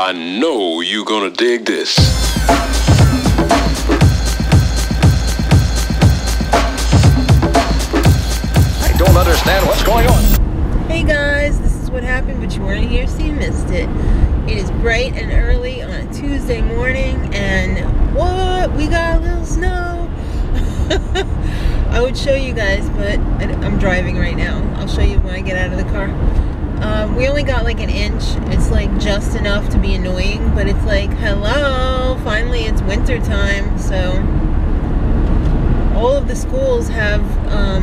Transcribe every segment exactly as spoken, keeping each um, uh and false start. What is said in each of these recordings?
I know you're gonna dig this. I don't understand what's going on. Hey guys, this is what happened, but you weren't here, so you missed it. It is bright and early on a Tuesday morning, and what? We got a little snow. I would show you guys, but I'm driving right now. I'll show you when I get out of the car. Um, we only got like an inch. It's like just enough to be annoying, but it's like, hello, finally it's winter time. So all of the schools have um,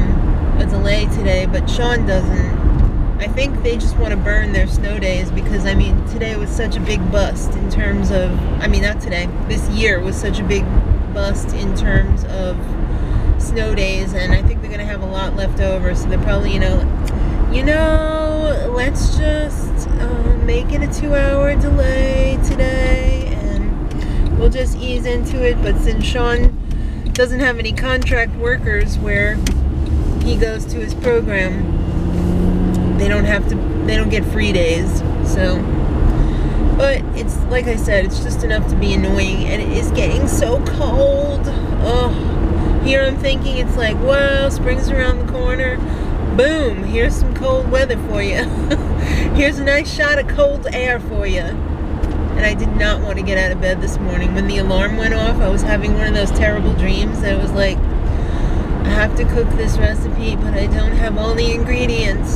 a delay today, but Sean doesn't. I think they just want to burn their snow days because, I mean, today was such a big bust in terms of, I mean, not today, this year was such a big bust in terms of snow days, and I think they're going to have a lot left over, so they're probably, you know, you know, let's just uh, make it a two-hour delay today, and we'll just ease into it. But since Sean doesn't have any contract workers where he goes to his program, they don't have to, they don't get free days. So, but it's, like I said, it's just enough to be annoying, and it is getting so cold. Oh, here I'm thinking it's like, wow, spring's around the corner. Boom, here's some cold weather for you. Here's a nice shot of cold air for you. And I did not want to get out of bed this morning. When the alarm went off, I was having one of those terrible dreams that was like, I have to cook this recipe, but I don't have all the ingredients.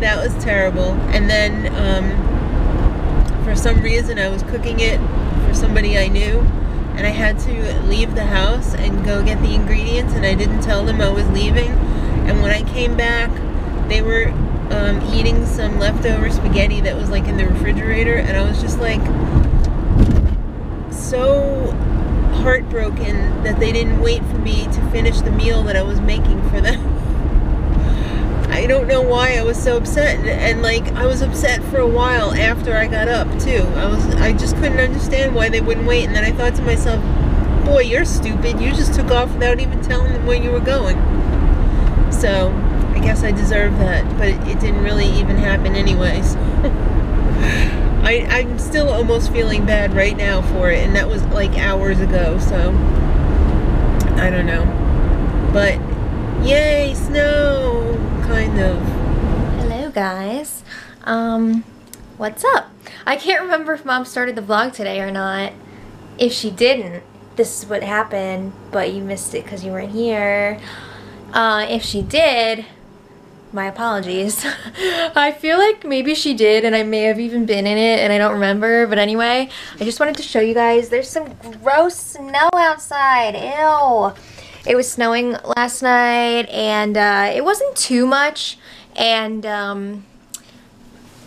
That was terrible. And then, um, for some reason, I was cooking it for somebody I knew, and I had to leave the house and go get the ingredients, and I didn't tell them I was leaving. And when I came back, they were um, eating some leftover spaghetti that was like in the refrigerator, and I was just like so heartbroken that they didn't wait for me to finish the meal that I was making for them. I don't know why I was so upset, and, and like I was upset for a while after I got up too. I was I just couldn't understand why they wouldn't wait, and then I thought to myself, boy, you're stupid. You just took off without even telling them where you were going. So I guess I deserve that, but it, it didn't really even happen anyways. I, I'm still almost feeling bad right now for it, and that was like hours ago, so I don't know. But yay, snow! Kind of. Hello guys, um what's up? I can't remember if mom started the vlog today or not. If she didn't, this is what happened, but you missed it because you weren't here. Uh if she did, my apologies. I feel like maybe she did, and I may have even been in it and I don't remember, but anyway, I just wanted to show you guys there's some gross snow outside. Ew. It was snowing last night, and uh, it wasn't too much, and um,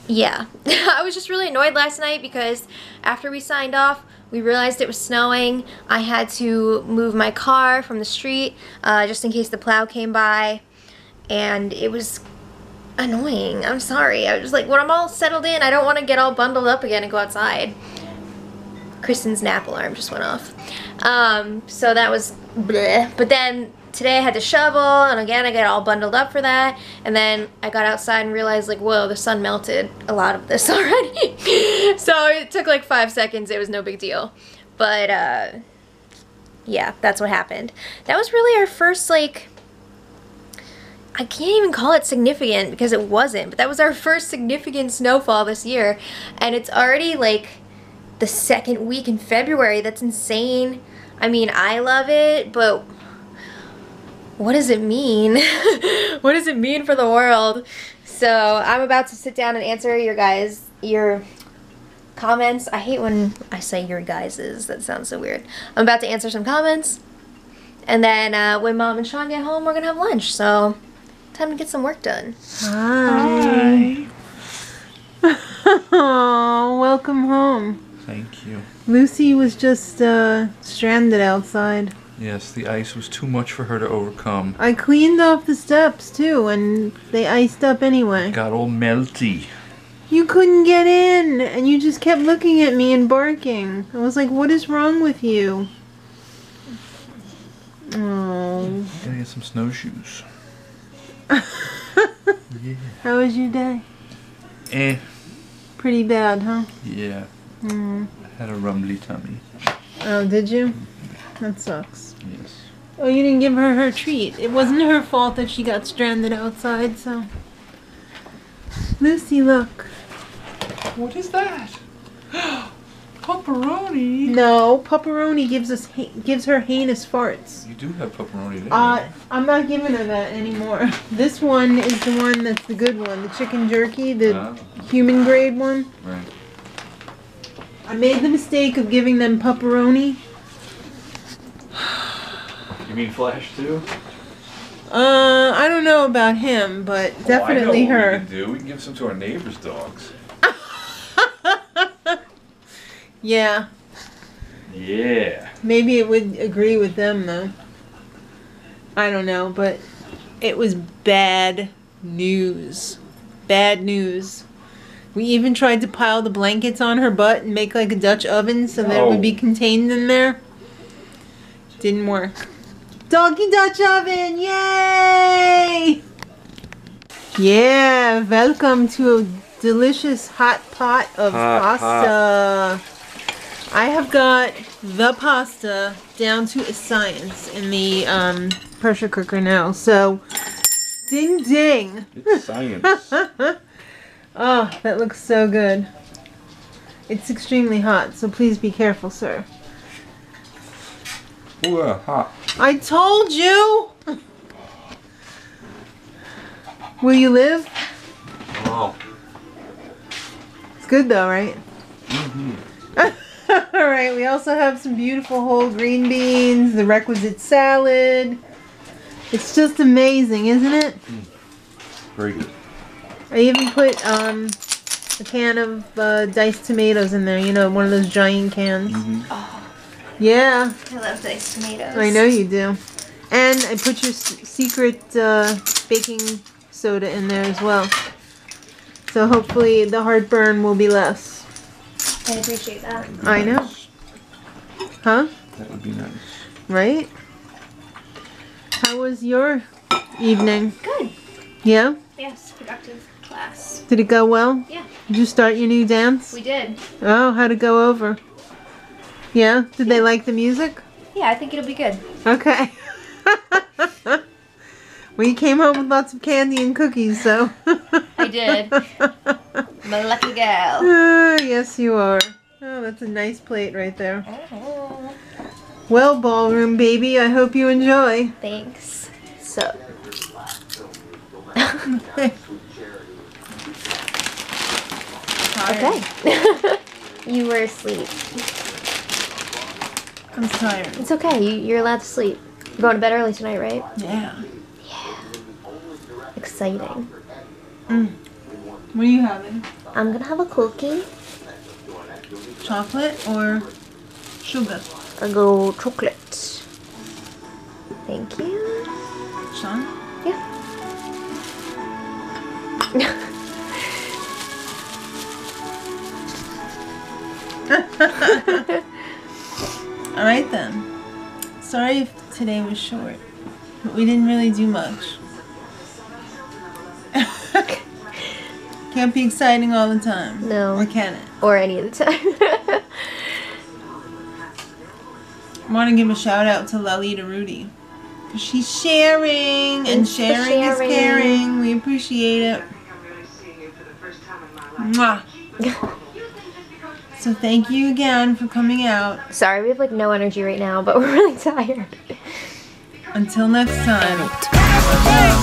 yeah. I was just really annoyed last night because after we signed off, we realized it was snowing. I had to move my car from the street uh, just in case the plow came by, and it was annoying. I'm sorry. I was just like, when I'm all settled in, I don't want to get all bundled up again and go outside. Kristen's nap alarm just went off. Um, so that was bleh. But then today I had to shovel, and again I got all bundled up for that. And then I got outside and realized, like, whoa, the sun melted a lot of this already. So it took like five seconds. It was no big deal. But uh, yeah, that's what happened. That was really our first, like, I can't even call it significant because it wasn't, but that was our first significant snowfall this year. And it's already like the second week in February. That's insane. I mean, I love it, but what does it mean? What does it mean for the world? So I'm about to sit down and answer your guys, your comments. I hate when I say your guys's. That sounds so weird. I'm about to answer some comments, and then uh, when mom and Sean get home, we're gonna have lunch. So time to get some work done. Hi. Hi. Oh, welcome home. Thank you. Lucy was just uh, stranded outside. Yes, the ice was too much for her to overcome. I cleaned off the steps too, and they iced up anyway. Got all melty. You couldn't get in, and you just kept looking at me and barking. I was like, what is wrong with you? Oh. Gotta get some snowshoes. Yeah. How was your day? Eh. Pretty bad, huh? Yeah. Mm. I had a rumbly tummy. Oh, did you? That sucks. Yes. Oh, you didn't give her her treat. It wasn't her fault that she got stranded outside, so... Lucy, look. What is that? Pepperoni? No, pepperoni gives us gives her heinous farts. You do have pepperoni there. Uh, I'm not giving her that anymore. This one is the one that's the good one. The chicken jerky, the oh. human grade one. Right. I made the mistake of giving them pepperoni. You mean Flash too? Uh, I don't know about him, but oh, definitely I know what her. We can do. We can give some to our neighbors' dogs. Yeah. Yeah. Maybe it would agree with them, though. I don't know, but it was bad news. Bad news. We even tried to pile the blankets on her butt and make like a Dutch oven so that oh. it would be contained in there. Didn't work. Doggy Dutch oven! Yay! Yeah, welcome to a delicious hot pot of hot, pasta. Hot. I have got the pasta down to a science in the um, pressure cooker now. So, ding ding. It's science. Oh, that looks so good. It's extremely hot, so please be careful, sir. Ooh, uh, hot. I told you! Will you live? Oh. It's good though, right? Mm-hmm. All right, we also have some beautiful whole green beans, the requisite salad. It's just amazing, isn't it? Mm. Very good. I even put um, a can of uh, diced tomatoes in there, you know, one of those giant cans. Mm-hmm. Oh, yeah. I love diced tomatoes. I know you do. And I put your s secret uh, baking soda in there as well. So hopefully the heartburn will be less. I appreciate that. that I nice. know. Huh? That would be nice. Right? How was your evening? Good. Yeah? Yes, productive class. Did it go well? Yeah. Did you start your new dance? We did. Oh, how'd it go over? Yeah? Did yeah. they like the music? Yeah, I think it'll be good. Okay. Well, you came home with lots of candy and cookies, so... I did. I'm a lucky gal. Uh, yes, you are. Oh, that's a nice plate right there. Oh. Well, ballroom baby, I hope you enjoy. Thanks. So. Okay. Okay. You were asleep. I'm tired. It's okay. You, you're allowed to sleep. You're going to bed early tonight, right? Yeah. Yeah. Exciting. Mm. What are you having? I'm gonna have a cookie. Chocolate or sugar? I'll go chocolate. Thank you. Sean? Yeah. Alright then. Sorry if today was short, but we didn't really do much. Can't be exciting all the time. No. Or can it? Or any of the time. I want to give a shout out to Lalita Rudy. She's sharing, and sharing, sharing is caring. We appreciate it. Mwah. So thank you again for coming out. Sorry, we have like no energy right now, but we're really tired. Until next time.